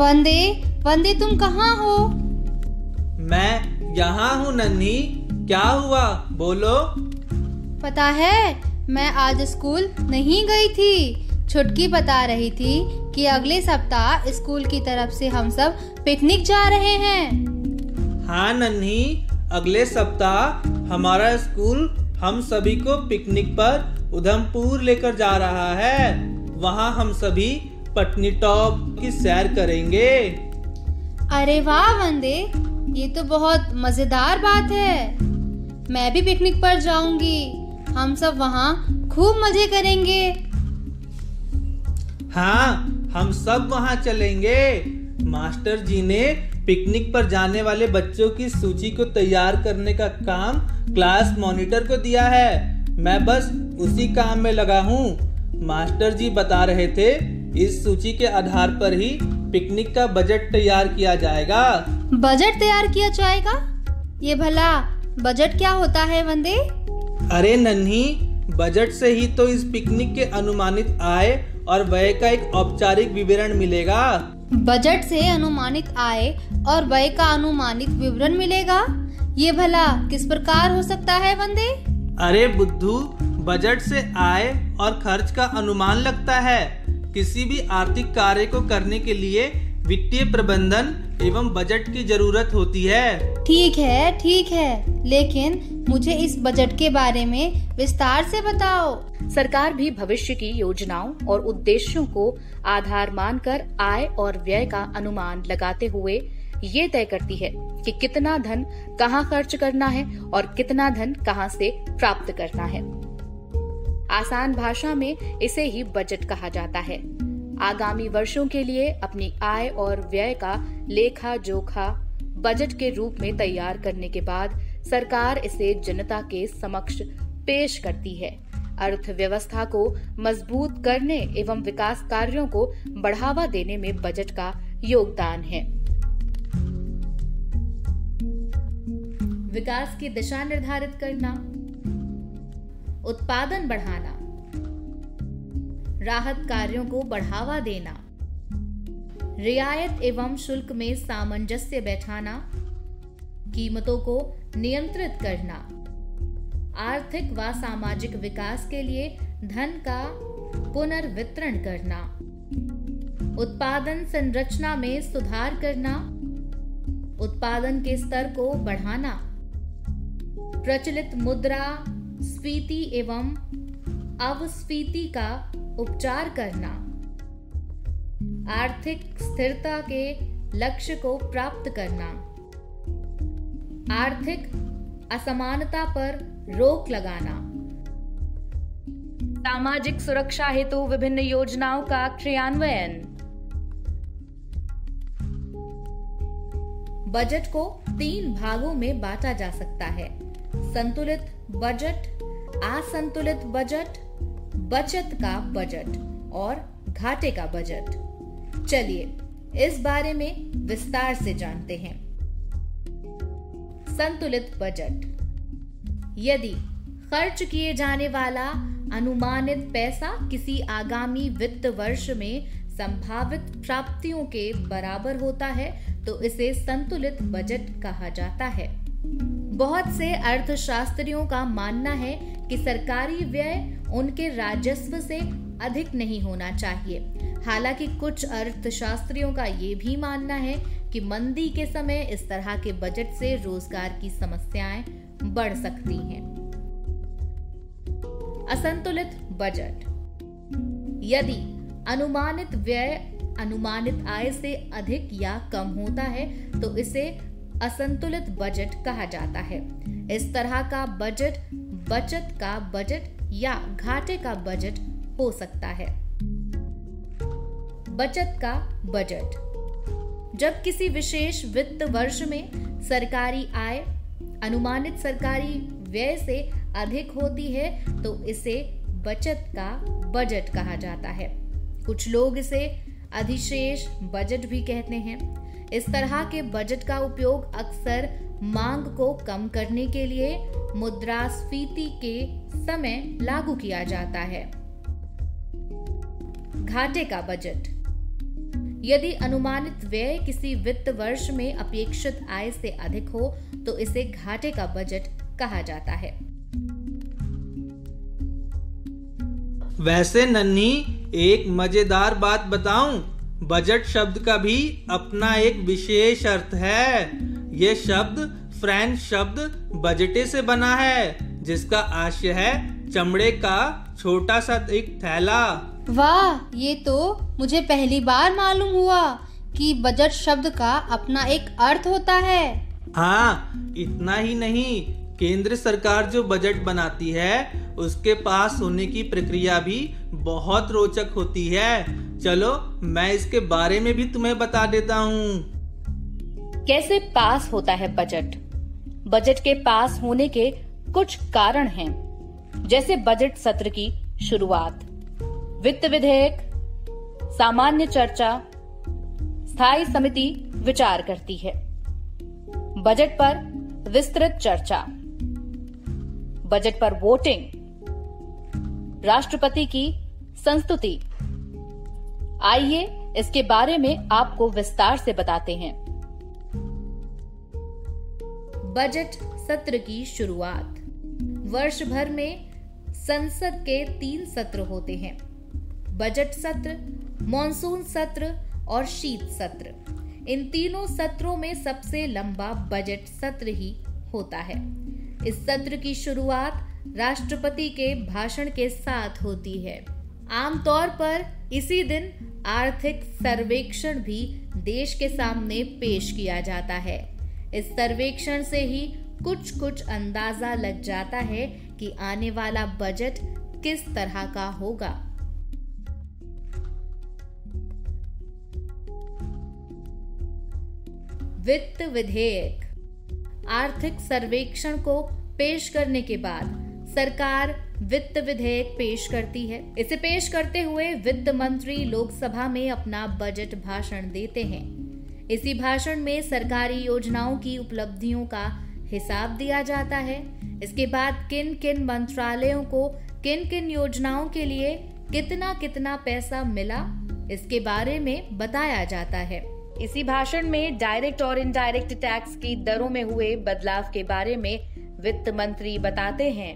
वंदे, वंदे तुम कहाँ हो? मैं यहाँ हूँ नन्ही, क्या हुआ बोलो। पता है मैं आज स्कूल नहीं गई थी। छुटकी बता रही थी कि अगले सप्ताह स्कूल की तरफ से हम सब पिकनिक जा रहे हैं। हाँ नन्ही, अगले सप्ताह हमारा स्कूल हम सभी को पिकनिक पर उधमपुर लेकर जा रहा है। वहाँ हम सभी पटनी टॉप की सैर करेंगे। अरे वाह वंदे, ये तो बहुत मजेदार बात है। मैं भी पिकनिक पर जाऊंगी, हम सब वहाँ खूब मजे करेंगे। हाँ, हम सब वहाँ चलेंगे। मास्टर जी ने पिकनिक पर जाने वाले बच्चों की सूची को तैयार करने का काम क्लास मॉनिटर को दिया है। मैं बस उसी काम में लगा हूँ। मास्टर जी बता रहे थे इस सूची के आधार पर ही पिकनिक का बजट तैयार किया जाएगा। बजट तैयार किया जाएगा? ये भला बजट क्या होता है वंदे? अरे नन्ही, बजट से ही तो इस पिकनिक के अनुमानित आय और व्यय का एक औपचारिक विवरण मिलेगा। बजट से अनुमानित आय और व्यय का अनुमानित विवरण मिलेगा, ये भला किस प्रकार हो सकता है वंदे? अरे बुद्धू, बजट से आय और खर्च का अनुमान लगता है। किसी भी आर्थिक कार्य को करने के लिए वित्तीय प्रबंधन एवं बजट की जरूरत होती है। ठीक है, लेकिन मुझे इस बजट के बारे में विस्तार से बताओ। सरकार भी भविष्य की योजनाओं और उद्देश्यों को आधार मानकर आय और व्यय का अनुमान लगाते हुए ये तय करती है कि कितना धन कहाँ खर्च करना है और कितना धन कहाँ से प्राप्त करना है। आसान भाषा में इसे ही बजट कहा जाता है। आगामी वर्षों के लिए अपनी आय और व्यय का लेखा जोखा बजट के रूप में तैयार करने के बाद सरकार इसे जनता के समक्ष पेश करती है। अर्थव्यवस्था को मजबूत करने एवं विकास कार्यों को बढ़ावा देने में बजट का योगदान है। विकास की दिशा निर्धारित करना, उत्पादन बढ़ाना, राहत कार्यों को बढ़ावा देना, रियायत एवं शुल्क में सामंजस्य बैठाना, कीमतों को नियंत्रित करना, आर्थिक व सामाजिक विकास के लिए धन का पुनर्वितरण करना, उत्पादन संरचना में सुधार करना, उत्पादन के स्तर को बढ़ाना, प्रचलित मुद्रा स्फीति एवं अवस्फीति का उपचार करना, आर्थिक स्थिरता के लक्ष्य को प्राप्त करना, आर्थिक असमानता पर रोक लगाना, सामाजिक सुरक्षा हेतु विभिन्न योजनाओं का क्रियान्वयन। बजट को 3 भागों में बांटा जा सकता है: संतुलित बजट, असंतुलित बजट, बचत का बजट और घाटे का बजट। चलिए इस बारे में विस्तार से जानते हैं। संतुलित बजट: यदि खर्च किए जाने वाला अनुमानित पैसा किसी आगामी वित्त वर्ष में संभावित प्राप्तियों के बराबर होता है तो इसे संतुलित बजट कहा जाता है। बहुत से अर्थशास्त्रियों का मानना है कि सरकारी व्यय उनके राजस्व से अधिक नहीं होना चाहिए। हालांकि कुछ अर्थशास्त्रियों का ये भी मानना है कि मंदी के समय इस तरह के बजट से रोजगार की समस्याएं बढ़ सकती हैं। असंतुलित बजट: यदि अनुमानित व्यय अनुमानित आय से अधिक या कम होता है तो इसे असंतुलित बजट कहा जाता है। इस तरह का बजट बचत का बजट या घाटे का बजट हो सकता है। बचत का बजट: जब किसी विशेष वित्त वर्ष में सरकारी आय अनुमानित सरकारी व्यय से अधिक होती है तो इसे बचत का बजट कहा जाता है। कुछ लोग इसे अधिशेष बजट भी कहते हैं। इस तरह के बजट का उपयोग अक्सर मांग को कम करने के लिए मुद्रास्फीति के समय लागू किया जाता है। घाटे का बजट: यदि अनुमानित व्यय किसी वित्त वर्ष में अपेक्षित आय से अधिक हो तो इसे घाटे का बजट कहा जाता है। वैसे नन्ही, एक मजेदार बात बताऊं, बजट शब्द का भी अपना एक विशेष अर्थ है। ये शब्द फ्रेंच शब्द बजटे से बना है, जिसका आशय है चमड़े का छोटा सा एक थैला। वाह, ये तो मुझे पहली बार मालूम हुआ कि बजट शब्द का अपना एक अर्थ होता है। हाँ, इतना ही नहीं, केंद्र सरकार जो बजट बनाती है उसके पास होने की प्रक्रिया भी बहुत रोचक होती है। चलो मैं इसके बारे में भी तुम्हें बता देता हूँ। कैसे पास होता है बजट? बजट के पास होने के कुछ कारण हैं, जैसे बजट सत्र की शुरुआत, वित्त विधेयक, सामान्य चर्चा, स्थायी समिति विचार करती है, बजट पर विस्तृत चर्चा, बजट पर वोटिंग, राष्ट्रपति की संस्तुति। आइए इसके बारे में आपको विस्तार से बताते हैं। बजट सत्र की शुरुआत। वर्ष भर में संसद के 3 सत्र होते हैं, बजट सत्र, मॉनसून सत्र और शीत सत्र। इन तीनों सत्रों में सबसे लंबा बजट सत्र ही होता है। इस सत्र की शुरुआत राष्ट्रपति के भाषण के साथ होती है। आमतौर पर इसी दिन आर्थिक सर्वेक्षण भी देश के सामने पेश किया जाता है। इस सर्वेक्षण से ही कुछ कुछ अंदाजा लग जाता है कि आने वाला बजट किस तरह का होगा। वित्त विधेयक। आर्थिक सर्वेक्षण को पेश करने के बाद सरकार वित्त विधेयक पेश करती है। इसे पेश करते हुए वित्त मंत्री लोकसभा में अपना बजट भाषण देते हैं। इसी भाषण में सरकारी योजनाओं की उपलब्धियों का हिसाब दिया जाता है। इसके बाद किन किन मंत्रालयों को किन किन योजनाओं के लिए कितना कितना पैसा मिला, इसके बारे में बताया जाता है। इसी भाषण में डायरेक्ट और इनडायरेक्ट टैक्स की दरों में हुए बदलाव के बारे में वित्त मंत्री बताते हैं।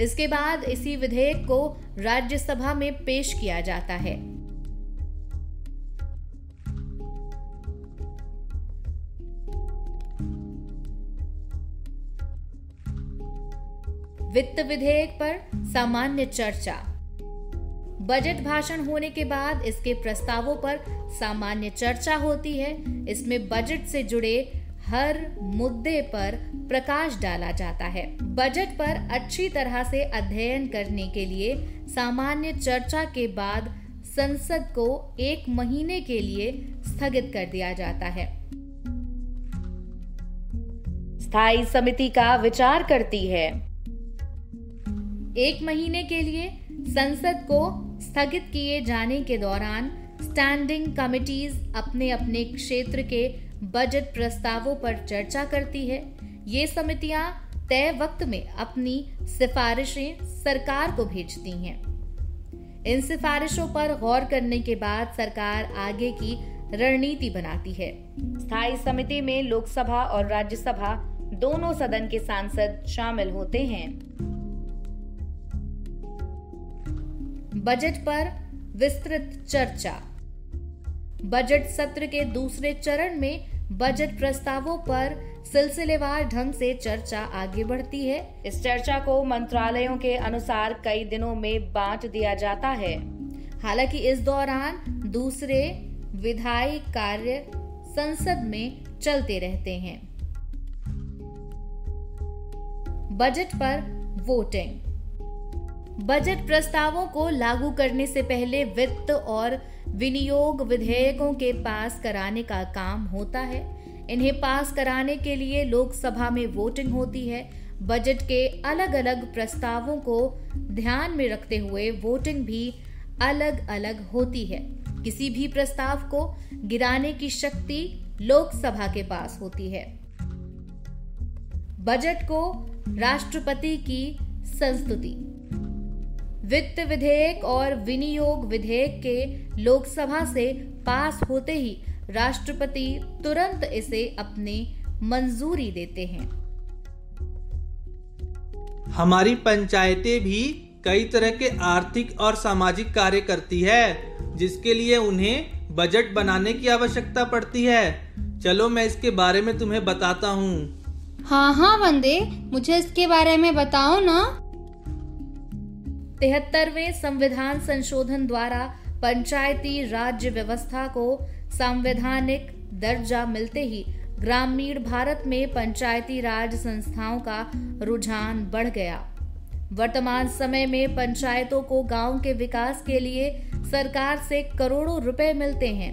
इसके बाद इसी विधेयक को राज्यसभा में पेश किया जाता है। वित्त विधेयक पर सामान्य चर्चा। बजट भाषण होने के बाद इसके प्रस्तावों पर सामान्य चर्चा होती है। इसमें बजट से जुड़े हर मुद्दे पर प्रकाश डाला जाता है। बजट पर अच्छी तरह से अध्ययन करने के लिए सामान्य चर्चा के बाद संसद को 1 महीने के लिए स्थगित कर दिया जाता है। स्थायी समिति का विचार करती है। 1 महीने के लिए संसद को स्थगित किए जाने के दौरान स्टैंडिंग कमिटीज अपने अपने क्षेत्र के बजट प्रस्तावों पर चर्चा करती है। ये समितियां तय वक्त में अपनी सिफारिशें सरकार को भेजती हैं। इन सिफारिशों पर गौर करने के बाद सरकार आगे की रणनीति बनाती है। स्थायी समिति में लोकसभा और राज्यसभा दोनों सदन के सांसद शामिल होते हैं। बजट पर विस्तृत चर्चा। बजट सत्र के दूसरे चरण में बजट प्रस्तावों पर सिलसिलेवार ढंग से चर्चा आगे बढ़ती है। इस चर्चा को मंत्रालयों के अनुसार कई दिनों में बांट दिया जाता है। हालांकि इस दौरान दूसरे विधायी कार्य संसद में चलते रहते हैं। बजट पर वोटिंग। बजट प्रस्तावों को लागू करने से पहले वित्त और विनियोग विधेयकों के पास कराने का काम होता है। इन्हें पास कराने के लिए लोकसभा में वोटिंग होती है। बजट के अलग अलग प्रस्तावों को ध्यान में रखते हुए वोटिंग भी अलग अलग होती है। किसी भी प्रस्ताव को गिराने की शक्ति लोकसभा के पास होती है। बजट को राष्ट्रपति की संस्तुति। वित्त विधेयक और विनियोग विधेयक के लोकसभा से पास होते ही राष्ट्रपति तुरंत इसे अपनी मंजूरी देते हैं। हमारी पंचायतें भी कई तरह के आर्थिक और सामाजिक कार्य करती है, जिसके लिए उन्हें बजट बनाने की आवश्यकता पड़ती है। चलो मैं इसके बारे में तुम्हें बताता हूँ। हाँ हाँ वंदे, मुझे इसके बारे में बताओ ना। 73वें संविधान संशोधन द्वारा पंचायती राज्य व्यवस्था को संवैधानिक दर्जा मिलते ही ग्रामीण भारत में पंचायती राज संस्थाओं का रुझान बढ़ गया। वर्तमान समय में पंचायतों को गांव के विकास के लिए सरकार से करोड़ों रुपए मिलते हैं।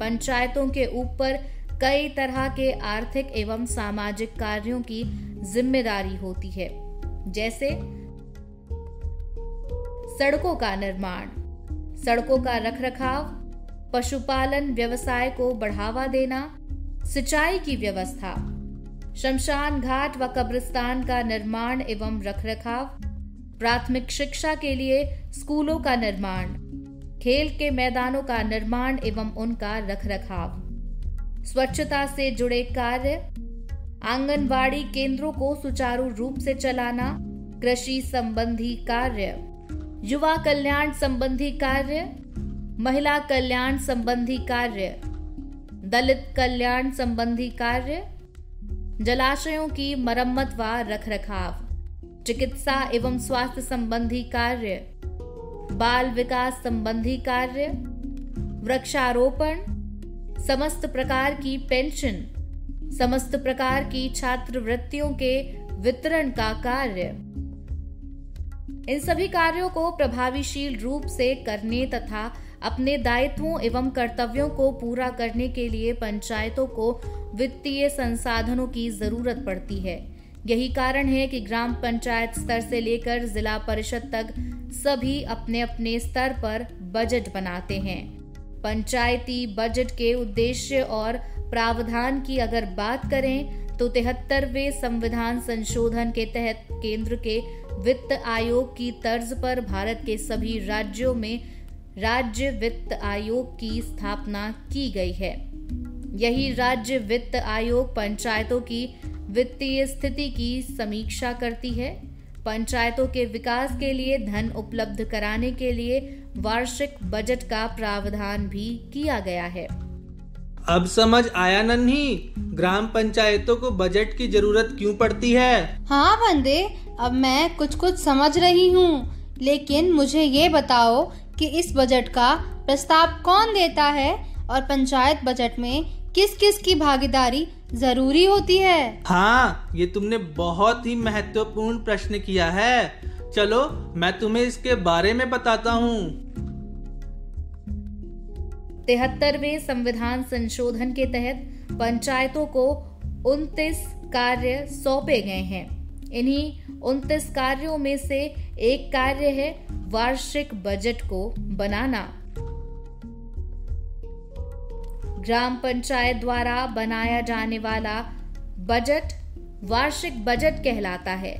पंचायतों के ऊपर कई तरह के आर्थिक एवं सामाजिक कार्यों की जिम्मेदारी होती है, जैसे सड़कों का निर्माण, सड़कों का रखरखाव, पशुपालन व्यवसाय को बढ़ावा देना, सिंचाई की व्यवस्था, शमशान घाट व कब्रिस्तान का निर्माण एवं रखरखाव, प्राथमिक शिक्षा के लिए स्कूलों का निर्माण, खेल के मैदानों का निर्माण एवं उनका रखरखाव, स्वच्छता से जुड़े कार्य, आंगनबाड़ी केंद्रों को सुचारू रूप से चलाना, कृषि संबंधी कार्य, युवा कल्याण संबंधी कार्य, महिला कल्याण संबंधी कार्य, दलित कल्याण संबंधी कार्य, जलाशयों की मरम्मत व रखरखाव, चिकित्सा एवं स्वास्थ्य संबंधी कार्य, बाल विकास संबंधी कार्य, वृक्षारोपण, समस्त प्रकार की पेंशन, समस्त प्रकार की छात्रवृत्तियों के वितरण का कार्य। इन सभी कार्यों को प्रभावीशील रूप से करने तथा अपने दायित्वों एवं कर्तव्यों को पूरा करने के लिए पंचायतों को वित्तीय संसाधनों की जरूरत पड़ती है। यही कारण है कि ग्राम पंचायत स्तर से लेकर जिला परिषद तक सभी अपने अपने स्तर पर बजट बनाते हैं। पंचायती बजट के उद्देश्य और प्रावधान की अगर बात करें तो 73वें संविधान संशोधन के तहत केंद्र के वित्त आयोग की तर्ज पर भारत के सभी राज्यों में राज्य वित्त आयोग की स्थापना की गई है। यही राज्य वित्त आयोग पंचायतों की वित्तीय स्थिति की समीक्षा करती है। पंचायतों के विकास के लिए धन उपलब्ध कराने के लिए वार्षिक बजट का प्रावधान भी किया गया है। अब समझ आया नन्ही, ग्राम पंचायतों को बजट की जरूरत क्यों पड़ती है? हाँ वंदे, अब मैं कुछ कुछ समझ रही हूँ, लेकिन मुझे ये बताओ कि इस बजट का प्रस्ताव कौन देता है और पंचायत बजट में किस किस की भागीदारी जरूरी होती है? हाँ, ये तुमने बहुत ही महत्वपूर्ण प्रश्न किया है। चलो मैं तुम्हें इसके बारे में बताता हूँ। 73वें संविधान संशोधन के तहत पंचायतों को 29 कार्य सौंपे गए हैं। इन्हीं 29 कार्यों में से एक कार्य है वार्षिक बजट को बनाना। ग्राम पंचायत द्वारा बनाया जाने वाला बजट वार्षिक बजट कहलाता है।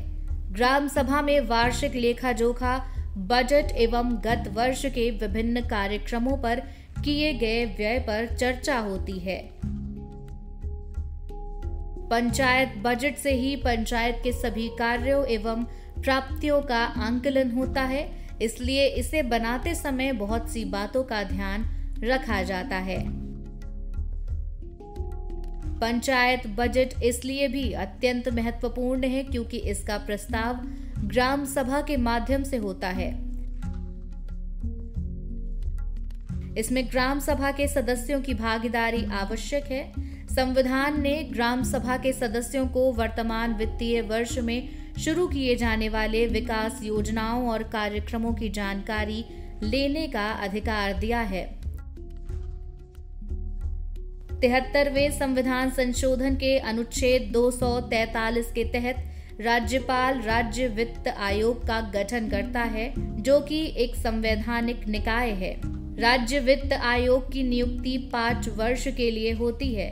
ग्राम सभा में वार्षिक लेखा जोखा, बजट एवं गत वर्ष के विभिन्न कार्यक्रमों पर किए गए व्यय पर चर्चा होती है। पंचायत बजट से ही पंचायत के सभी कार्यों एवं प्राप्तियों का आंकलन होता है, इसलिए इसे बनाते समय बहुत सी बातों का ध्यान रखा जाता है। पंचायत बजट इसलिए भी अत्यंत महत्वपूर्ण है क्योंकि इसका प्रस्ताव ग्राम सभा के माध्यम से होता है। इसमें ग्राम सभा के सदस्यों की भागीदारी आवश्यक है। संविधान ने ग्राम सभा के सदस्यों को वर्तमान वित्तीय वर्ष में शुरू किए जाने वाले विकास योजनाओं और कार्यक्रमों की जानकारी लेने का अधिकार दिया है। 73वें संविधान संशोधन के अनुच्छेद 243 के तहत राज्यपाल राज्य वित्त आयोग का गठन करता है, जो कि एक संवैधानिक निकाय है। राज्य वित्त आयोग की नियुक्ति 5 वर्ष के लिए होती है।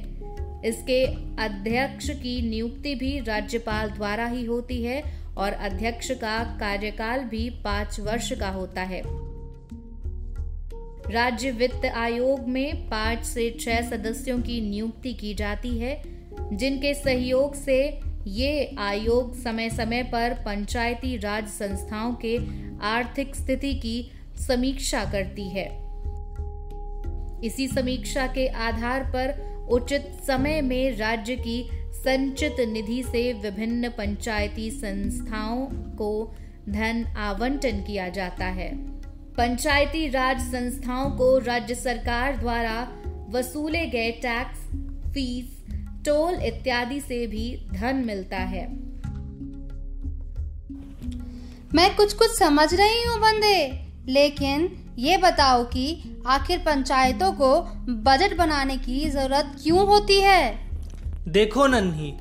इसके अध्यक्ष की नियुक्ति भी राज्यपाल द्वारा ही होती है और अध्यक्ष का कार्यकाल भी 5 वर्ष का होता है। राज्य वित्त आयोग में 5 से 6 सदस्यों की नियुक्ति की जाती है, जिनके सहयोग से ये आयोग समय समय पर पंचायती राज संस्थाओं के आर्थिक स्थिति की समीक्षा करती है। इसी समीक्षा के आधार पर उचित समय में राज्य की संचित निधि से विभिन्न पंचायती संस्थाओं को धन आवंटन किया जाता है। पंचायती राज संस्थाओं को राज्य सरकार द्वारा वसूले गए टैक्स, फीस, टोल इत्यादि से भी धन मिलता है। मैं कुछ समझ रही हूँ बंदे, लेकिन ये बताओ कि आखिर पंचायतों को बजट बनाने की जरूरत क्यों होती है? देखो नन्ही,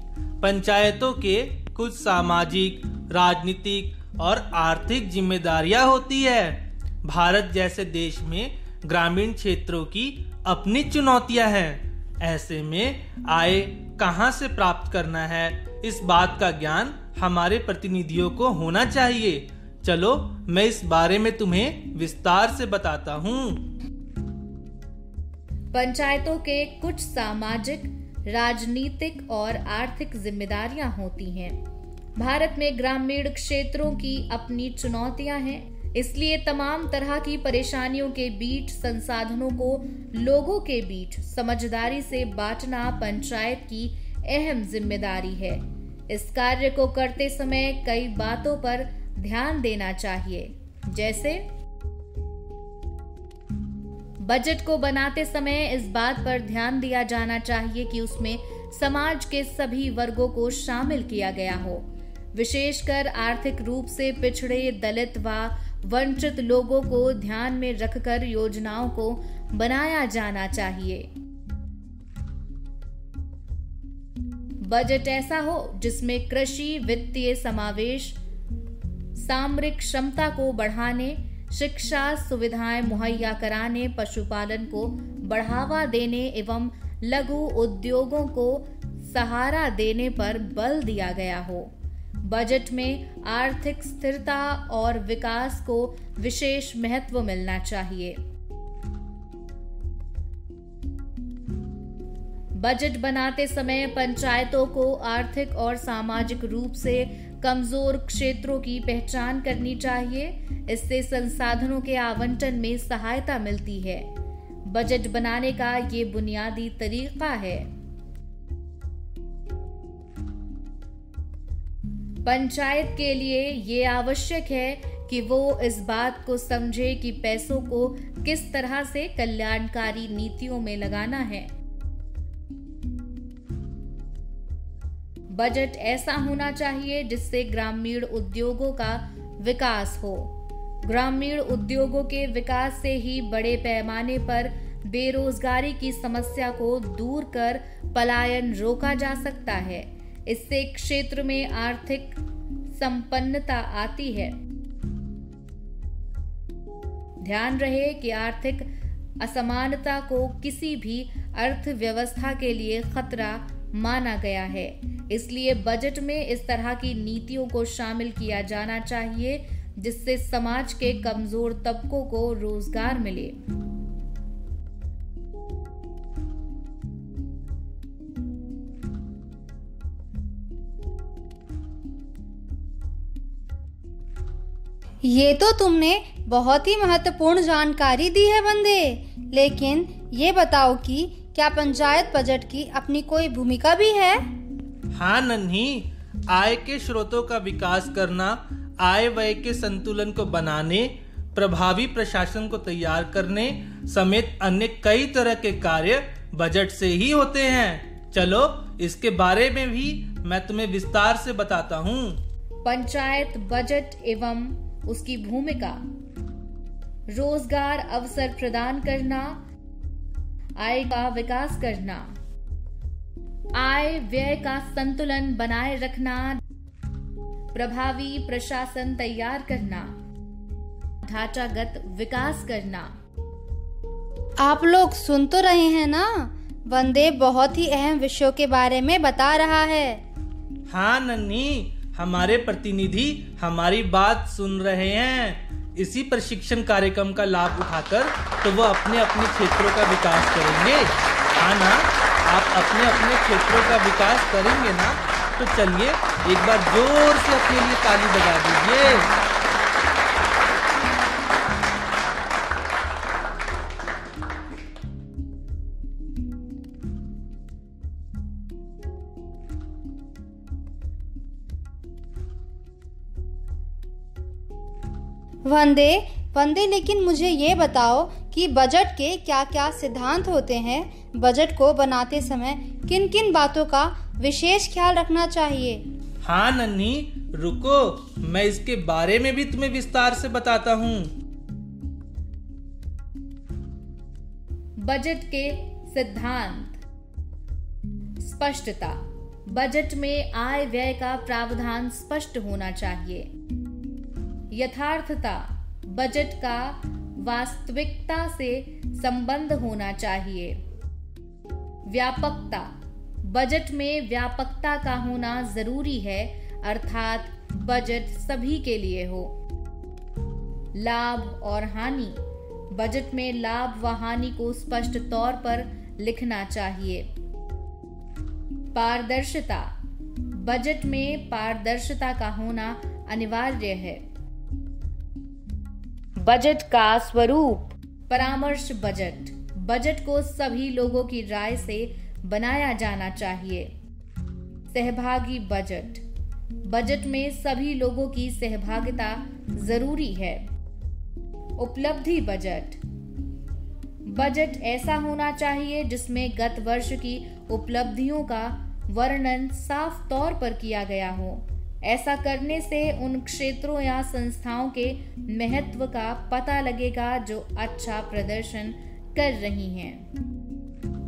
पंचायतों के कुछ सामाजिक, राजनीतिक और आर्थिक जिम्मेदारियां होती है। भारत जैसे देश में ग्रामीण क्षेत्रों की अपनी चुनौतियां हैं। ऐसे में आय कहां से प्राप्त करना है, इस बात का ज्ञान हमारे प्रतिनिधियों को होना चाहिए। चलो मैं इस बारे में तुम्हें विस्तार से बताता हूँ। पंचायतों के कुछ सामाजिक, राजनीतिक और आर्थिक जिम्मेदारियां होती हैं। भारत में ग्रामीण क्षेत्रों की अपनी चुनौतियां हैं, इसलिए तमाम तरह की परेशानियों के बीच संसाधनों को लोगों के बीच समझदारी से बांटना पंचायत की अहम जिम्मेदारी है। इस कार्य को करते समय कई बातों पर ध्यान देना चाहिए, जैसे बजट को बनाते समय इस बात पर ध्यान दिया जाना चाहिए कि उसमें समाज के सभी वर्गों को शामिल किया गया हो। विशेषकर आर्थिक रूप से पिछड़े, दलित व वंचित लोगों को ध्यान में रखकर योजनाओं को बनाया जाना चाहिए। बजट ऐसा हो जिसमें कृषि, वित्तीय समावेश, सामरिक क्षमता को बढ़ाने, शिक्षा सुविधाएं मुहैया कराने, पशुपालन को बढ़ावा देने एवं लघु उद्योगों को सहारा देने पर बल दिया गया हो। बजट में आर्थिक स्थिरता और विकास को विशेष महत्व मिलना चाहिए। बजट बनाते समय पंचायतों को आर्थिक और सामाजिक रूप से कमजोर क्षेत्रों की पहचान करनी चाहिए, इससे संसाधनों के आवंटन में सहायता मिलती है। बजट बनाने का ये बुनियादी तरीका है। पंचायत के लिए ये आवश्यक है कि वो इस बात को समझे कि पैसों को किस तरह से कल्याणकारी नीतियों में लगाना है। बजट ऐसा होना चाहिए जिससे ग्रामीण उद्योगों का विकास हो। ग्रामीण उद्योगों के विकास से ही बड़े पैमाने पर बेरोजगारी की समस्या को दूर कर पलायन रोका जा सकता है। इससे क्षेत्र में आर्थिक संपन्नता आती है। ध्यान रहे कि आर्थिक असमानता को किसी भी अर्थव्यवस्था के लिए खतरा माना गया है, इसलिए बजट में इस तरह की नीतियों को शामिल किया जाना चाहिए जिससे समाज के कमजोर तबकों को रोजगार मिले। ये तो तुमने बहुत ही महत्वपूर्ण जानकारी दी है बंदे, लेकिन ये बताओ कि क्या पंचायत बजट की अपनी कोई भूमिका भी है? हाँ नन्ही, आय के स्रोतों का विकास करना, आय व्यय के संतुलन को बनाने, प्रभावी प्रशासन को तैयार करने समेत अन्य कई तरह के कार्य बजट से ही होते हैं। चलो इसके बारे में भी मैं तुम्हें विस्तार से बताता हूँ। पंचायत बजट एवं उसकी भूमिका। रोजगार अवसर प्रदान करना, आय का विकास करना, आय व्यय का संतुलन बनाए रखना, प्रभावी प्रशासन तैयार करना, ढांचागत विकास करना। आप लोग सुन तो रहे हैं ना, बंदे बहुत ही अहम विषयों के बारे में बता रहा है। हाँ नन्ही, हमारे प्रतिनिधि हमारी बात सुन रहे हैं, इसी प्रशिक्षण कार्यक्रम का लाभ उठाकर तो वो अपने अपने क्षेत्रों का विकास करेंगे। हाँ ना, आप अपने अपने क्षेत्रों का विकास करेंगे ना। तो चलिए एक बार जोर से अपने लिए ताली बजा दीजिए। वंदे वंदे, लेकिन मुझे ये बताओ कि बजट के क्या क्या सिद्धांत होते हैं? बजट को बनाते समय किन किन बातों का विशेष ख्याल रखना चाहिए? हाँ नन्ही, रुको, मैं इसके बारे में भी तुम्हें विस्तार से बताता हूँ। बजट के सिद्धांत। स्पष्टता। बजट में आय व्यय का प्रावधान स्पष्ट होना चाहिए। यथार्थता। बजट का वास्तविकता से संबंध होना चाहिए। व्यापकता। बजट में व्यापकता का होना जरूरी है, अर्थात बजट सभी के लिए हो। लाभ और हानि। बजट में लाभ व हानि को स्पष्ट तौर पर लिखना चाहिए। पारदर्शिता। बजट में पारदर्शिता का होना अनिवार्य है। बजट का स्वरूप। परामर्श बजट। बजट को सभी लोगों की राय से बनाया जाना चाहिए। सहभागी बजट। बजट में सभी लोगों की सहभागिता जरूरी है। उपलब्धि बजट। बजट ऐसा होना चाहिए जिसमें गत वर्ष की उपलब्धियों का वर्णन साफ तौर पर किया गया हो। ऐसा करने से उन क्षेत्रों या संस्थाओं के महत्व का पता लगेगा जो अच्छा प्रदर्शन कर रही हैं।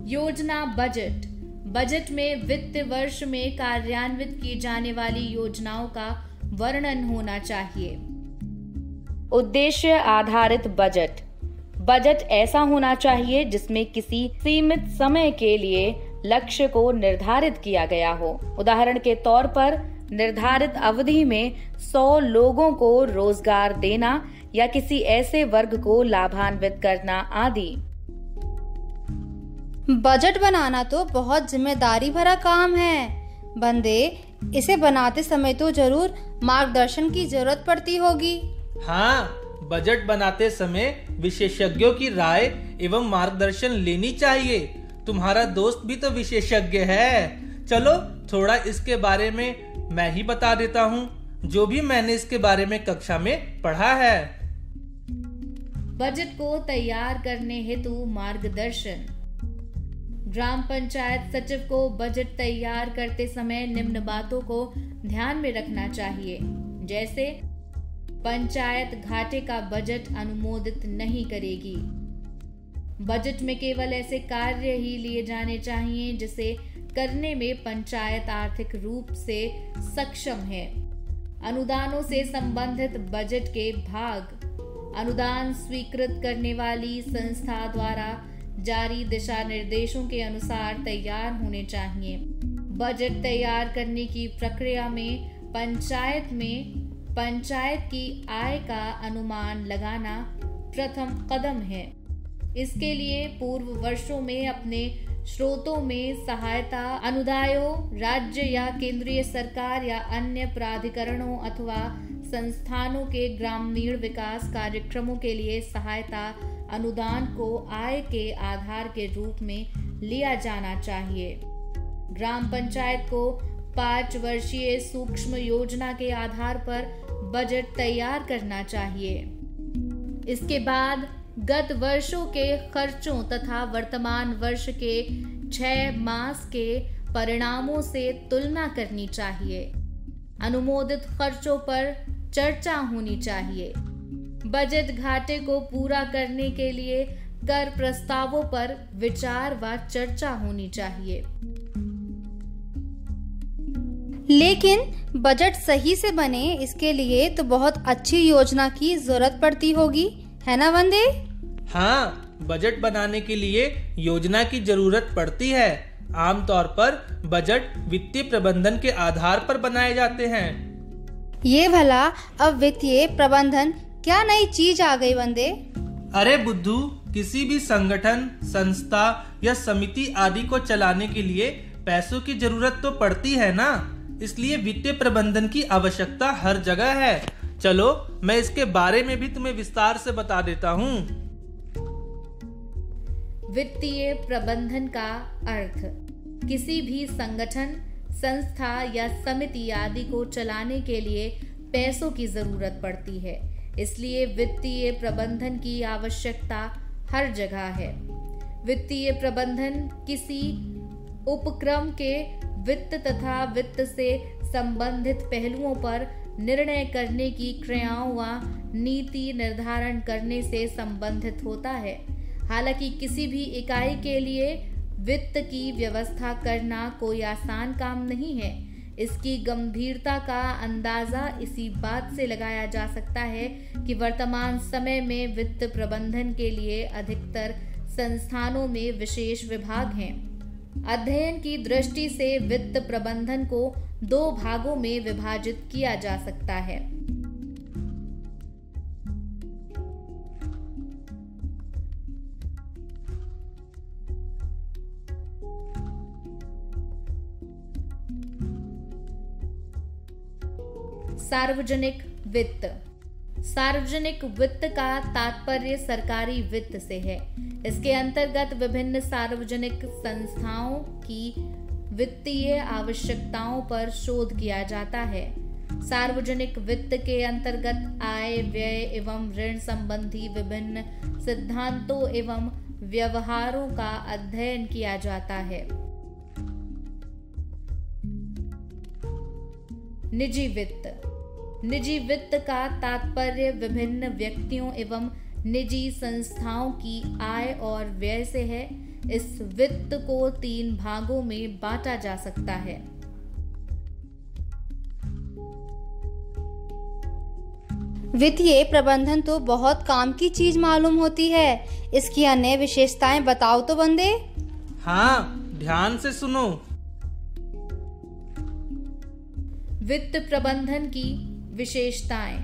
योजना बजट। बजट में वित्त वर्ष में कार्यान्वित की जाने वाली योजनाओं का वर्णन होना चाहिए। उद्देश्य आधारित बजट। बजट ऐसा होना चाहिए जिसमें किसी सीमित समय के लिए लक्ष्य को निर्धारित किया गया हो। उदाहरण के तौर पर निर्धारित अवधि में 100 लोगों को रोजगार देना या किसी ऐसे वर्ग को लाभान्वित करना आदि। बजट बनाना तो बहुत जिम्मेदारी भरा काम है। बंदे, इसे बनाते समय तो जरूर मार्गदर्शन की जरूरत पड़ती होगी। हाँ, बजट बनाते समय विशेषज्ञों की राय एवं मार्गदर्शन लेनी चाहिए। तुम्हारा दोस्त भी तो विशेषज्ञ है। चलो थोड़ा इसके बारे में मैं ही बता देता हूँ, जो भी मैंने इसके बारे में कक्षा में पढ़ा है। बजट को तैयार करने हेतु मार्गदर्शन। ग्राम पंचायत सचिव को बजट तैयार करते समय निम्न बातों को ध्यान में रखना चाहिए, जैसे पंचायत घाटे का बजट अनुमोदित नहीं करेगी। बजट में केवल ऐसे कार्य ही लिए जाने चाहिए जिसे करने में पंचायत आर्थिक रूप से सक्षम है। अनुदानों से संबंधित बजट के भाग। अनुदान स्वीकृत करने वाली संस्था द्वारा जारी दिशा निर्देशों के अनुसार तैयार होने चाहिए। बजट तैयार करने की प्रक्रिया में पंचायत की आय का अनुमान लगाना प्रथम कदम है। इसके लिए पूर्व वर्षों में अपने स्रोतों में सहायता, अनुदायों, राज्य या केंद्रीय सरकार या अन्य प्राधिकरणों अथवा संस्थानों के ग्रामीण विकास कार्यक्रमों के लिए सहायता अनुदान को आय के आधार के रूप में लिया जाना चाहिए। ग्राम पंचायत को 5 वर्षीय सूक्ष्म योजना के आधार पर बजट तैयार करना चाहिए। इसके बाद गत वर्षों के खर्चों तथा वर्तमान वर्ष के 6 मास के परिणामों से तुलना करनी चाहिए। अनुमोदित खर्चों पर चर्चा होनी चाहिए। बजट घाटे को पूरा करने के लिए कर प्रस्तावों पर विचार व चर्चा होनी चाहिए। लेकिन बजट सही से बने, इसके लिए तो बहुत अच्छी योजना की जरूरत पड़ती होगी, है ना वंदे? हाँ, बजट बनाने के लिए योजना की जरूरत पड़ती है। आमतौर पर बजट वित्तीय प्रबंधन के आधार पर बनाए जाते हैं। ये भला अब वित्तीय प्रबंधन क्या नई चीज आ गई बंदे? अरे बुद्धू, किसी भी संगठन, संस्था या समिति आदि को चलाने के लिए पैसों की जरूरत तो पड़ती है ना, इसलिए वित्तीय प्रबंधन की आवश्यकता हर जगह है। चलो मैं इसके बारे में भी तुम्हें विस्तार से बता देता हूँ। वित्तीय प्रबंधन का अर्थ किसी भी संगठन, संस्था या समिति आदि को चलाने के लिए पैसों की जरूरत पड़ती है, इसलिए वित्तीय प्रबंधन की आवश्यकता हर जगह है। वित्तीय प्रबंधन किसी उपक्रम के वित्त तथा वित्त से संबंधित पहलुओं पर निर्णय करने की क्रियाओं व नीति निर्धारण करने से संबंधित होता है। हालांकि किसी भी इकाई के लिए वित्त की व्यवस्था करना कोई आसान काम नहीं है। इसकी गंभीरता का अंदाजा इसी बात से लगाया जा सकता है कि वर्तमान समय में वित्त प्रबंधन के लिए अधिकतर संस्थानों में विशेष विभाग हैं। अध्ययन की दृष्टि से वित्त प्रबंधन को दो भागों में विभाजित किया जा सकता है। सार्वजनिक वित्त। सार्वजनिक वित्त का तात्पर्य सरकारी वित्त से है। इसके अंतर्गत विभिन्न सार्वजनिक संस्थाओं की वित्तीय आवश्यकताओं पर शोध किया जाता है। सार्वजनिक वित्त के अंतर्गत आय, व्यय एवं ऋण संबंधी विभिन्न सिद्धांतों एवं व्यवहारों का अध्ययन किया जाता है। निजी वित्त। निजी वित्त का तात्पर्य विभिन्न व्यक्तियों एवं निजी संस्थाओं की आय और व्यय से है। इस वित्त को तीन भागों में बांटा जा सकता है। वित्तीय प्रबंधन तो बहुत काम की चीज मालूम होती है, इसकी अन्य विशेषताएं बताओ तो बंदे। हाँ, ध्यान से सुनो। वित्त प्रबंधन की विशेषताएं।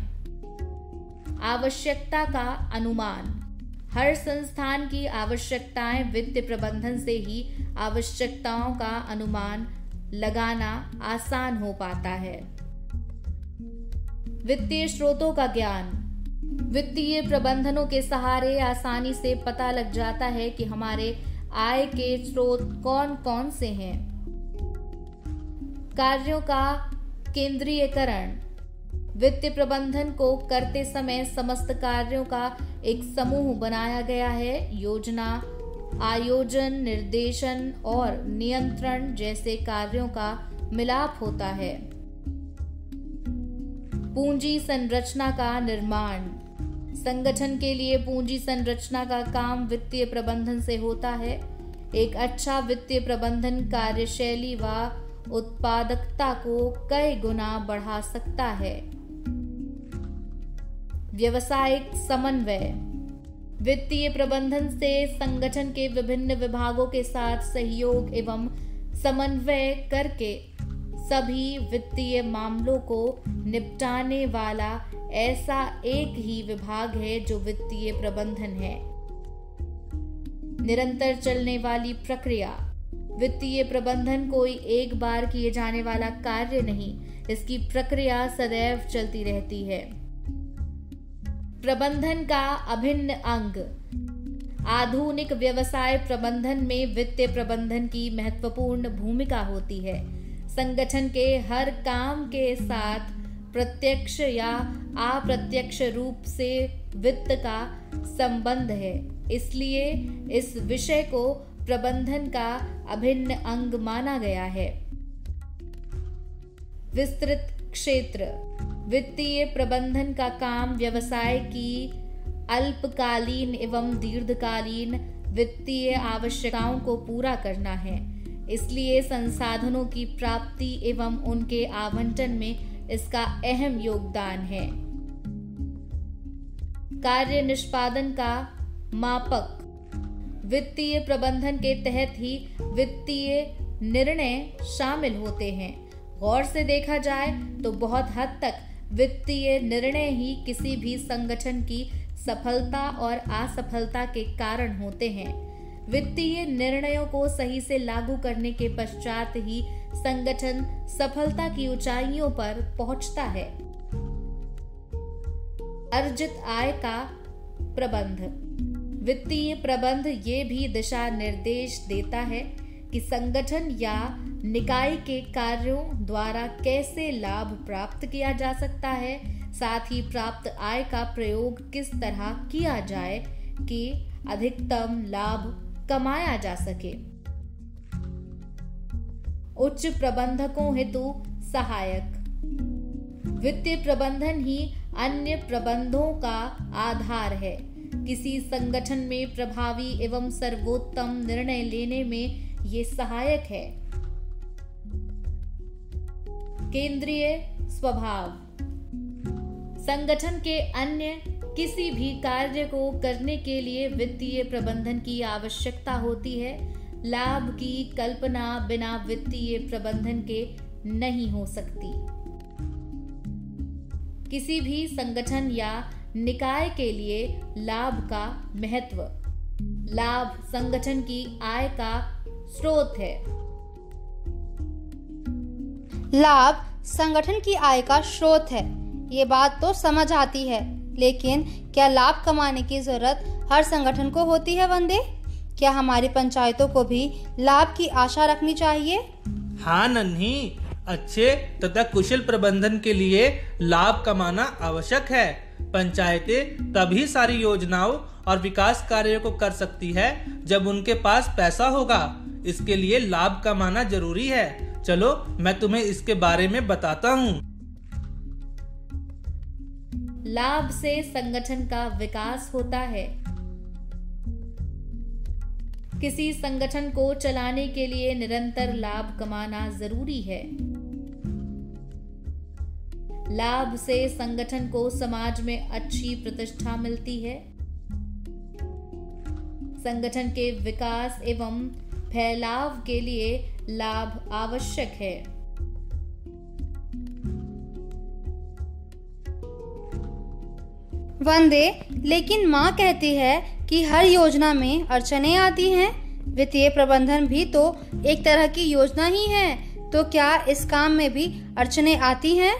आवश्यकता का अनुमान। हर संस्थान की आवश्यकताएं वित्त प्रबंधन से ही आवश्यकताओं का अनुमान लगाना आसान हो पाता है। वित्तीय स्रोतों का ज्ञान। वित्तीय प्रबंधनों के सहारे आसानी से पता लग जाता है कि हमारे आय के स्रोत कौन कौन से हैं। कार्यों का केंद्रीयकरण। वित्तीय प्रबंधन को करते समय समस्त कार्यों का एक समूह बनाया गया है। योजना, आयोजन, निर्देशन और नियंत्रण जैसे कार्यों का मिलाप होता है। पूंजी संरचना का निर्माण। संगठन के लिए पूंजी संरचना का काम वित्तीय प्रबंधन से होता है। एक अच्छा वित्तीय प्रबंधन कार्यशैली व उत्पादकता को कई गुना बढ़ा सकता है। व्यवसायिक समन्वय। वित्तीय प्रबंधन से संगठन के विभिन्न विभागों के साथ सहयोग एवं समन्वय करके सभी वित्तीय मामलों को निपटाने वाला ऐसा एक ही विभाग है जो वित्तीय प्रबंधन है। निरंतर चलने वाली प्रक्रिया। वित्तीय प्रबंधन कोई एक बार किए जाने वाला कार्य नहीं, इसकी प्रक्रिया सदैव चलती रहती है। प्रबंधन का अभिन्न अंग। आधुनिक व्यवसाय प्रबंधन में वित्तीय प्रबंधन की महत्वपूर्ण भूमिका होती है। संगठन के हर काम के साथ प्रत्यक्ष या अप्रत्यक्ष रूप से वित्त का संबंध है, इसलिए इस विषय को प्रबंधन का अभिन्न अंग माना गया है। विस्तृत क्षेत्र। वित्तीय प्रबंधन का काम व्यवसाय की अल्पकालीन एवं दीर्घकालीन वित्तीय आवश्यकताओं को पूरा करना है, इसलिए संसाधनों की प्राप्ति एवं उनके आवंटन में इसका अहम योगदान है। कार्य निष्पादन का मापक। वित्तीय प्रबंधन के तहत ही वित्तीय निर्णय शामिल होते हैं। गौर से देखा जाए तो बहुत हद तक वित्तीय निर्णय ही किसी भी संगठन की सफलता और असफलता के कारण होते हैं। वित्तीय निर्णयों को सही से लागू करने के पश्चात ही संगठन सफलता की ऊंचाइयों पर पहुंचता है। अर्जित आय का प्रबंध। वित्तीय प्रबंध ये भी दिशा निर्देश देता है कि संगठन या निकाय के कार्यों द्वारा कैसे लाभ प्राप्त किया जा सकता है, साथ ही प्राप्त आय का प्रयोग किस तरह किया जाए कि अधिकतम लाभ कमाया जा सके। उच्च प्रबंधकों हेतु सहायक। वित्तीय प्रबंधन ही अन्य प्रबंधों का आधार है। किसी संगठन में प्रभावी एवं सर्वोत्तम निर्णय लेने में ये सहायक है। केंद्रीय स्वभाव। संगठन के अन्य किसी भी कार्य को करने के लिए वित्तीय प्रबंधन की आवश्यकता होती है। लाभ की कल्पना बिना वित्तीय प्रबंधन के नहीं हो सकती। किसी भी संगठन या निकाय के लिए लाभ का महत्व। लाभ संगठन की आय का स्रोत है। लाभ संगठन की आय का स्रोत है, ये बात तो समझ आती है, लेकिन क्या लाभ कमाने की जरूरत हर संगठन को होती है वंदे? क्या हमारी पंचायतों को भी लाभ की आशा रखनी चाहिए? हाँ नन्ही, अच्छे तथा कुशल प्रबंधन के लिए लाभ कमाना आवश्यक है। पंचायतें तभी सारी योजनाओं और विकास कार्यों को कर सकती है जब उनके पास पैसा होगा। इसके लिए लाभ कमाना जरूरी है। चलो मैं तुम्हें इसके बारे में बताता हूँ। लाभ से संगठन का विकास होता है। किसी संगठन को चलाने के लिए निरंतर लाभ कमाना जरूरी है। लाभ से संगठन को समाज में अच्छी प्रतिष्ठा मिलती है। संगठन के विकास एवं फैलाव के लिए लाभ आवश्यक है। वंदे, लेकिन माँ कहती है कि हर योजना में अड़चनें आती हैं। वित्तीय प्रबंधन भी तो एक तरह की योजना ही है, तो क्या इस काम में भी अड़चनें आती हैं?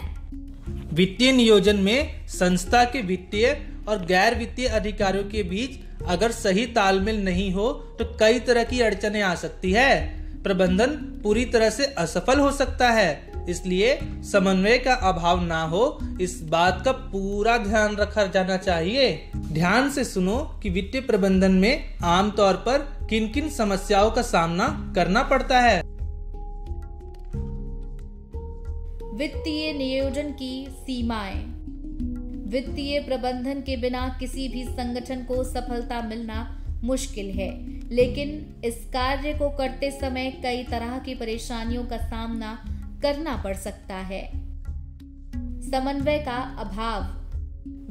वित्तीय नियोजन में संस्था के वित्तीय और गैर वित्तीय अधिकारियों के बीच अगर सही तालमेल नहीं हो तो कई तरह की अड़चनें आ सकती है। प्रबंधन पूरी तरह से असफल हो सकता है, इसलिए समन्वय का अभाव ना हो, इस बात का पूरा ध्यान रखा जाना चाहिए। ध्यान से सुनो कि वित्तीय प्रबंधन में आमतौर पर किन किन समस्याओं का सामना करना पड़ता है। वित्तीय नियोजन की सीमाएं। वित्तीय प्रबंधन के बिना किसी भी संगठन को सफलता मिलना मुश्किल है, लेकिन इस कार्य को करते समय कई तरह की परेशानियों का सामना करना पड़ सकता है। समन्वय का अभाव।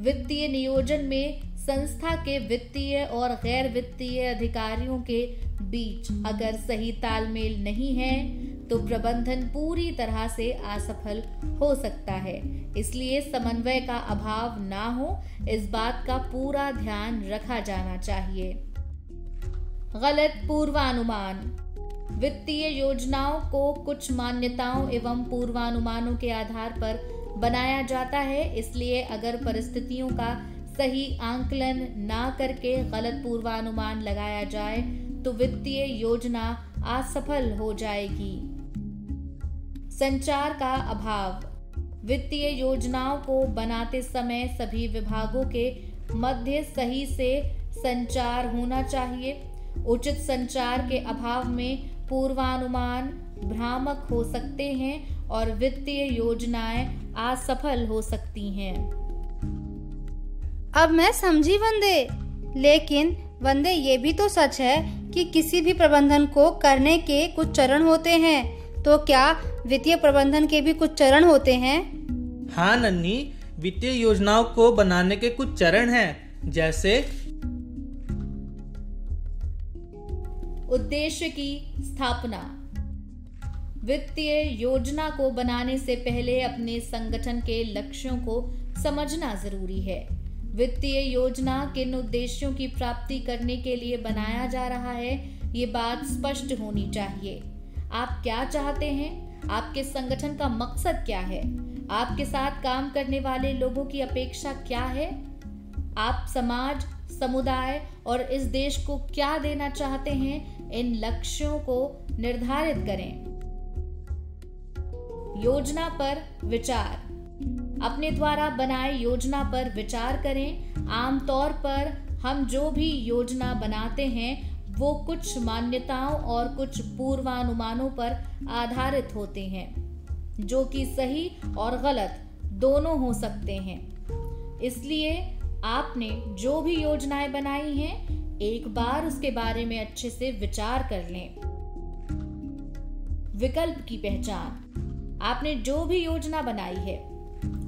वित्तीय नियोजन में संस्था के वित्तीय और गैर वित्तीय अधिकारियों के बीच अगर सही तालमेल नहीं है तो प्रबंधन पूरी तरह से असफल हो सकता है। इसलिए समन्वय का अभाव ना हो, इस बात का पूरा ध्यान रखा जाना चाहिए। गलत पूर्वानुमान। वित्तीय योजनाओं को कुछ मान्यताओं एवं पूर्वानुमानों के आधार पर बनाया जाता है, इसलिए अगर परिस्थितियों का सही आंकलन ना करके गलत पूर्वानुमान लगाया जाए तो वित्तीय योजना असफल हो जाएगी। संचार का अभाव। वित्तीय योजनाओं को बनाते समय सभी विभागों के मध्य सही से संचार होना चाहिए। उचित संचार के अभाव में पूर्वानुमान भ्रामक हो सकते हैं और वित्तीय योजनाएं असफल हो सकती हैं। अब मैं समझी वंदे, लेकिन वंदे ये भी तो सच है कि किसी भी प्रबंधन को करने के कुछ चरण होते हैं, तो क्या वित्तीय प्रबंधन के भी कुछ चरण होते हैं? हाँ नन्ही, वित्तीय योजनाओं को बनाने के कुछ चरण हैं, जैसे उद्देश्य की स्थापना। वित्तीय योजना को बनाने से पहले अपने संगठन के लक्ष्यों को समझना जरूरी है। वित्तीय योजना किन उद्देश्यों की प्राप्ति करने के लिए बनाया जा रहा है, ये बात स्पष्ट होनी चाहिए। आप क्या चाहते हैं? आपके संगठन का मकसद क्या है? आपके साथ काम करने वाले लोगों की अपेक्षा क्या है? आप समाज, समुदाय और इस देश को क्या देना चाहते हैं? इन लक्ष्यों को निर्धारित करें। योजना पर विचार। अपने द्वारा बनाए योजना पर विचार करें। आमतौर पर हम जो भी योजना बनाते हैं वो कुछ मान्यताओं और कुछ पूर्वानुमानों पर आधारित होते हैं, जो कि सही और गलत दोनों हो सकते हैं। इसलिए आपने जो भी योजनाएं बनाई हैं, एक बार उसके बारे में अच्छे से विचार कर लें। विकल्प की पहचान। आपने जो भी योजना बनाई है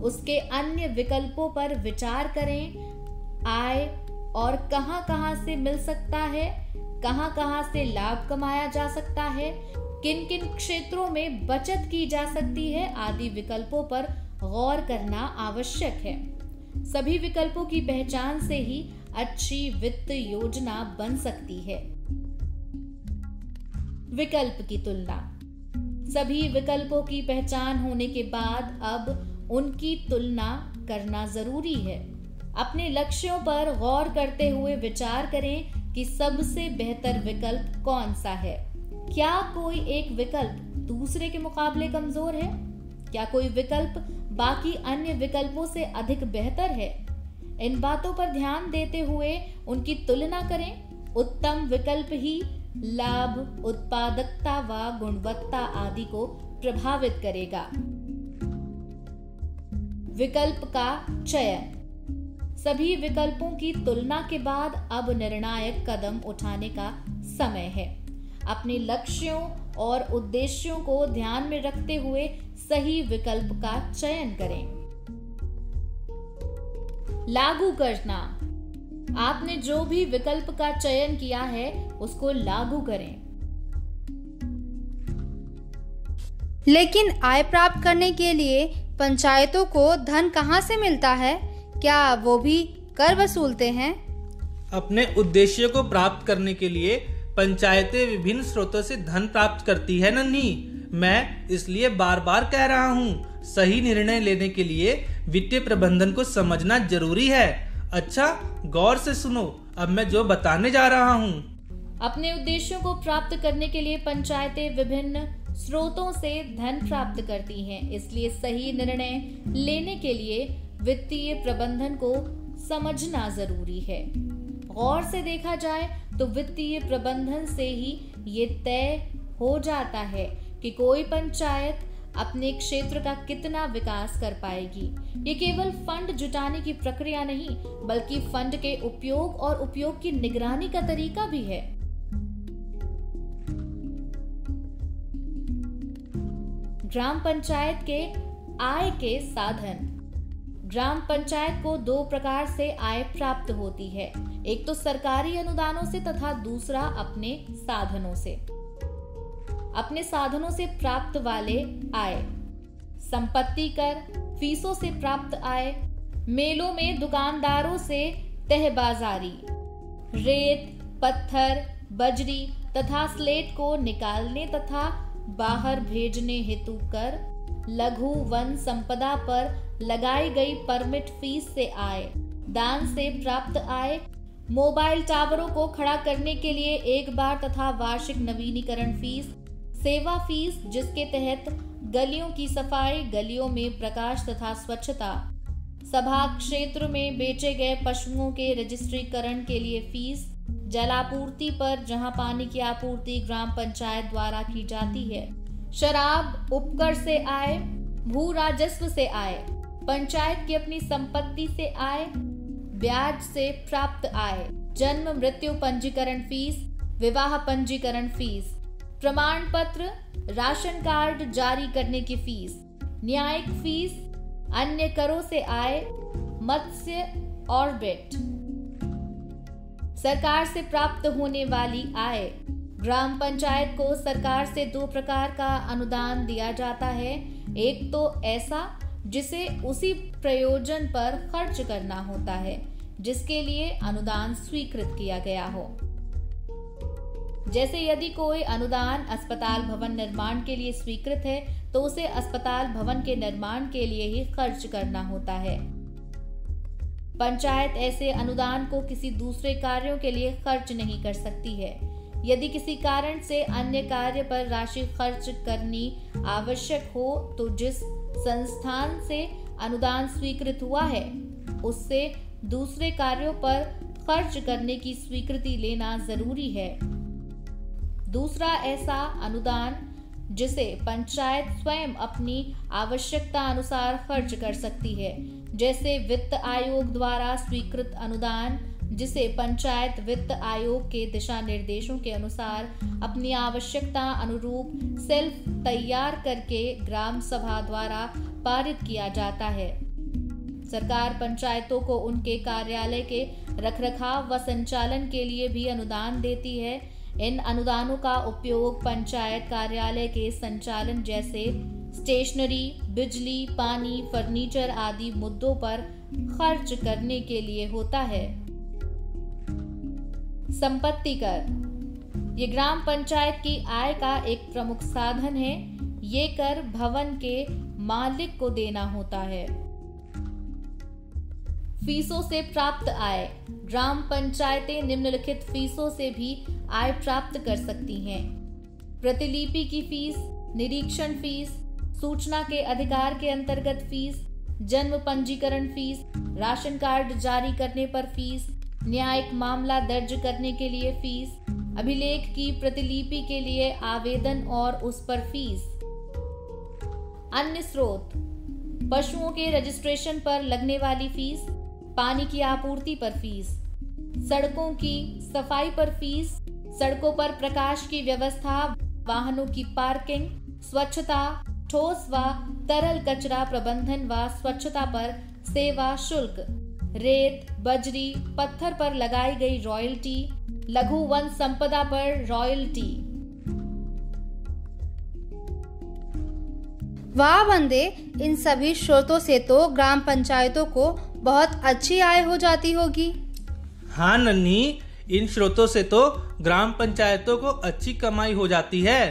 उसके अन्य विकल्पों पर विचार करें। आय और कहां-कहां से मिल सकता है, कहां-कहां से लाभ कमाया जा सकता है, किन-किन क्षेत्रों में बचत की जा सकती है, आदि विकल्पों पर गौर करना आवश्यक है। सभी विकल्पों की पहचान से ही अच्छी वित्त योजना बन सकती है। विकल्प की तुलना। सभी विकल्पों की पहचान होने के बाद अब उनकी तुलना करना जरूरी है। अपने लक्ष्यों पर गौर करते हुए विचार करें कि सबसे बेहतर विकल्प कौन सा है। क्या कोई एक विकल्प दूसरे के मुकाबले कमजोर है? क्या कोई विकल्प बाकी अन्य विकल्पों से अधिक बेहतर है? इन बातों पर ध्यान देते हुए उनकी तुलना करें। उत्तम विकल्प ही लाभ, उत्पादकता व गुणवत्ता आदि को प्रभावित करेगा। विकल्प का चयन। सभी विकल्पों की तुलना के बाद अब निर्णायक कदम उठाने का समय है। अपने लक्ष्यों और उद्देश्यों को ध्यान में रखते हुए सही विकल्प का चयन करें। लागू करना। आपने जो भी विकल्प का चयन किया है उसको लागू करें। लेकिन आय प्राप्त करने के लिए पंचायतों को धन कहां से मिलता है? क्या वो भी कर वसूलते हैं? अपने उद्देश्य को प्राप्त करने के लिए पंचायतें विभिन्न स्रोतों से धन प्राप्त करती है नन्ही। मैं इसलिए बार बार कह रहा हूँ, सही निर्णय लेने के लिए वित्तीय प्रबंधन को समझना जरूरी है। अच्छा, गौर से सुनो, अब मैं जो बताने जा रहा हूँ। अपने उद्देश्यों को प्राप्त करने के लिए पंचायतें विभिन्न स्रोतों से धन प्राप्त करती हैं, इसलिए सही निर्णय लेने के लिए वित्तीय प्रबंधन को समझना जरूरी है। गौर से देखा जाए तो वित्तीय प्रबंधन से ही ये तय हो जाता है कि कोई पंचायत अपने क्षेत्र का कितना विकास कर पाएगी। ये केवल फंड जुटाने की प्रक्रिया नहीं, बल्कि फंड के उपयोग और उपयोग की निगरानी का तरीका भी है। ग्राम पंचायत के आय के साधन। ग्राम पंचायत को दो प्रकार से आय प्राप्त होती है, एक तो सरकारी अनुदानों से तथा दूसरा अपने साधनों से। अपने साधनों से प्राप्त वाले आय संपत्ति कर, फीसों से प्राप्त आय, मेलों में दुकानदारों से तहबाजारी, रेत, पत्थर, बजरी तथा स्लेट को निकालने तथा बाहर भेजने हेतु कर, लघु वन संपदा पर लगाई गई परमिट फीस से आय, दान से प्राप्त आय, मोबाइल टावरों को खड़ा करने के लिए एक बार तथा वार्षिक नवीनीकरण फीस, सेवा फीस जिसके तहत गलियों की सफाई, गलियों में प्रकाश तथा स्वच्छता, सभा क्षेत्र में बेचे गए पशुओं के रजिस्ट्रीकरण के लिए फीस, जलापूर्ति पर जहां पानी की आपूर्ति ग्राम पंचायत द्वारा की जाती है, शराब, उपकर से आय, भू राजस्व से आय, पंचायत की अपनी संपत्ति से आय, ब्याज से प्राप्त आय, जन्म मृत्यु पंजीकरण फीस, विवाह पंजीकरण फीस, प्रमाण पत्र, राशन कार्ड जारी करने की फीस, न्यायिक फीस, अन्य करों से आय, मत्स्य ऑर्बिट, सरकार से प्राप्त होने वाली आय, ग्राम पंचायत को सरकार से 2 प्रकार का अनुदान दिया जाता है। एक तो ऐसा जिसे उसी प्रयोजन पर खर्च करना होता है जिसके लिए अनुदान स्वीकृत किया गया हो। जैसे यदि कोई अनुदान अस्पताल भवन निर्माण के लिए स्वीकृत है तो उसे अस्पताल भवन के निर्माण के लिए ही खर्च करना होता है। पंचायत ऐसे अनुदान को किसी दूसरे कार्यों के लिए खर्च नहीं कर सकती है। यदि किसी कारण से अन्य कार्य पर राशि खर्च करनी आवश्यक हो तो जिस संस्थान से अनुदान स्वीकृत हुआ है उससे दूसरे कार्यों पर खर्च करने की स्वीकृति लेना जरूरी है। दूसरा ऐसा अनुदान जिसे पंचायत स्वयं अपनी आवश्यकता अनुसार खर्च कर सकती है, जैसे वित्त आयोग द्वारा स्वीकृत अनुदान जिसे पंचायत वित्त आयोग के दिशा निर्देशों के अनुसार अपनी आवश्यकता अनुरूप सेल्फ तैयार करके ग्राम सभा द्वारा पारित किया जाता है। सरकार पंचायतों को उनके कार्यालय के रखरखाव व संचालन के लिए भी अनुदान देती है। इन अनुदानों का उपयोग पंचायत कार्यालय के संचालन जैसे स्टेशनरी, बिजली, पानी, फर्नीचर आदि मुद्दों पर खर्च करने के लिए होता है। संपत्ति कर, ये ग्राम पंचायत की आय का एक प्रमुख साधन है। ये कर भवन के मालिक को देना होता है। फीसों से प्राप्त आय, ग्राम पंचायतें निम्नलिखित फीसों से भी आय प्राप्त कर सकती हैं। प्रतिलिपि की फीस, निरीक्षण फीस, सूचना के अधिकार के अंतर्गत फीस, जन्म पंजीकरण फीस, राशन कार्ड जारी करने पर फीस, न्यायिक मामला दर्ज करने के लिए फीस, अभिलेख की प्रतिलिपि के लिए आवेदन और उस पर फीस। अन्य स्रोत, पशुओं के रजिस्ट्रेशन पर लगने वाली फीस, पानी की आपूर्ति पर फीस, सड़कों की सफाई पर फीस, सड़कों पर प्रकाश की व्यवस्था, वाहनों की पार्किंग, स्वच्छता, ठोस व तरल कचरा प्रबंधन व स्वच्छता पर सेवा शुल्क, रेत, बजरी, पत्थर पर लगाई गई रॉयल्टी, लघु वन संपदा पर रॉयल्टी। वाह बंदे, इन सभी स्रोतों से तो ग्राम पंचायतों को बहुत अच्छी आय हो जाती होगी। हाँ नन्ही, इन स्रोतों से तो ग्राम पंचायतों को अच्छी कमाई हो जाती है।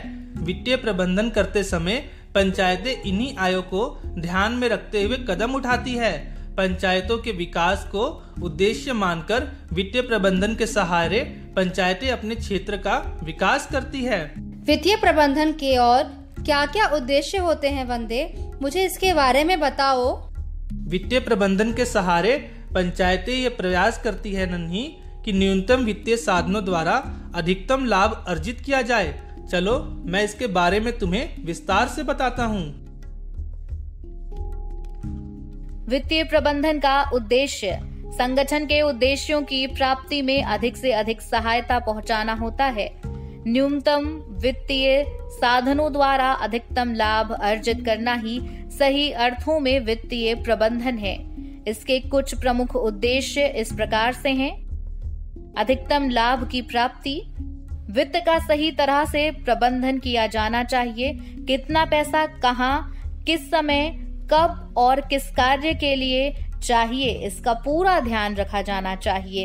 वित्तीय प्रबंधन करते समय पंचायतें इन्हीं आयों को ध्यान में रखते हुए कदम उठाती है। पंचायतों के विकास को उद्देश्य मानकर वित्तीय प्रबंधन के सहारे पंचायतें अपने क्षेत्र का विकास करती है। वित्तीय प्रबंधन के और क्या क्या उद्देश्य होते हैं वंदे, मुझे इसके बारे में बताओ। वित्तीय प्रबंधन के सहारे पंचायतें ये प्रयास करती है नन्ही कि न्यूनतम वित्तीय साधनों द्वारा अधिकतम लाभ अर्जित किया जाए। चलो मैं इसके बारे में तुम्हें विस्तार से बताता हूँ। वित्तीय प्रबंधन का उद्देश्य संगठन के उद्देश्यों की प्राप्ति में अधिक से अधिक सहायता पहुँचाना होता है। न्यूनतम वित्तीय साधनों द्वारा अधिकतम लाभ अर्जित करना ही सही अर्थों में वित्तीय प्रबंधन है। इसके कुछ प्रमुख उद्देश्य इस प्रकार से हैं: अधिकतम लाभ की प्राप्ति, वित्त का सही तरह से प्रबंधन किया जाना चाहिए। कितना पैसा कहाँ, किस समय, कब और किस कार्य के लिए चाहिए, इसका पूरा ध्यान रखा जाना चाहिए।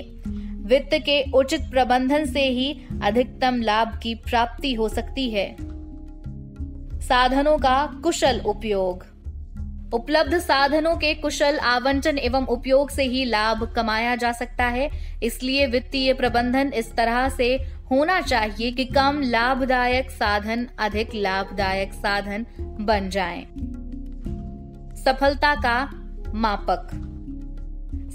वित्त के उचित प्रबंधन से ही अधिकतम लाभ की प्राप्ति हो सकती है। साधनों का कुशल उपयोग, उपलब्ध साधनों के कुशल आवंटन एवं उपयोग से ही लाभ कमाया जा सकता है। इसलिए वित्तीय प्रबंधन इस तरह से होना चाहिए कि कम लाभदायक साधन अधिक लाभदायक साधन बन जाएं। सफलता का मापक,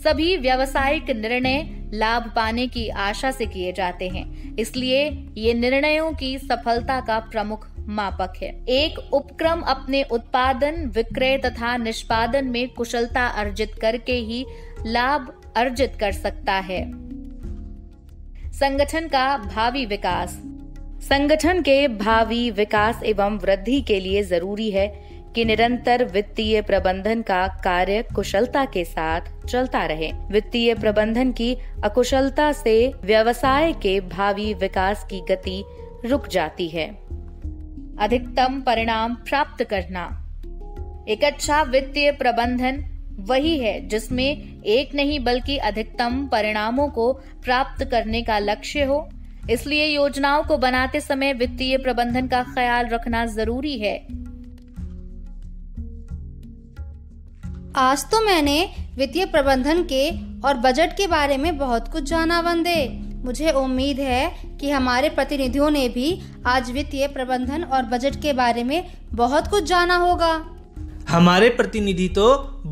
सभी व्यावसायिक निर्णय लाभ पाने की आशा से किए जाते हैं, इसलिए ये निर्णयों की सफलता का प्रमुख मापक है। एक उपक्रम अपने उत्पादन, विक्रय तथा निष्पादन में कुशलता अर्जित करके ही लाभ अर्जित कर सकता है। संगठन का भावी विकास, संगठन के भावी विकास एवं वृद्धि के लिए जरूरी है कि निरंतर वित्तीय प्रबंधन का कार्य कुशलता के साथ चलता रहे। वित्तीय प्रबंधन की अकुशलता से व्यवसाय के भावी विकास की गति रुक जाती है। अधिकतम परिणाम प्राप्त करना। एक अच्छा वित्तीय प्रबंधन वही है जिसमें एक नहीं बल्कि अधिकतम परिणामों को प्राप्त करने का लक्ष्य हो। इसलिए योजनाओं को बनाते समय वित्तीय प्रबंधन का ख्याल रखना जरूरी है। आज तो मैंने वित्तीय प्रबंधन के और बजट के बारे में बहुत कुछ जाना बंदे। मुझे उम्मीद है कि हमारे प्रतिनिधियों ने भी आज वित्तीय प्रबंधन और बजट के बारे में बहुत कुछ जाना होगा। हमारे प्रतिनिधि तो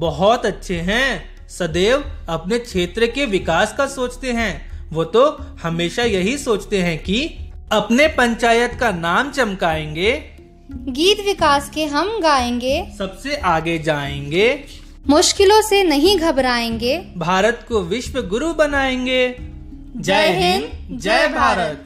बहुत अच्छे हैं, सदैव अपने क्षेत्र के विकास का सोचते हैं। वो तो हमेशा यही सोचते हैं कि अपने पंचायत का नाम चमकाएंगे, गीत विकास के हम गाएंगे, सबसे आगे जाएंगे, मुश्किलों से नहीं घबराएंगे, भारत को विश्व गुरु बनाएंगे। जय हिंद, जय भारत।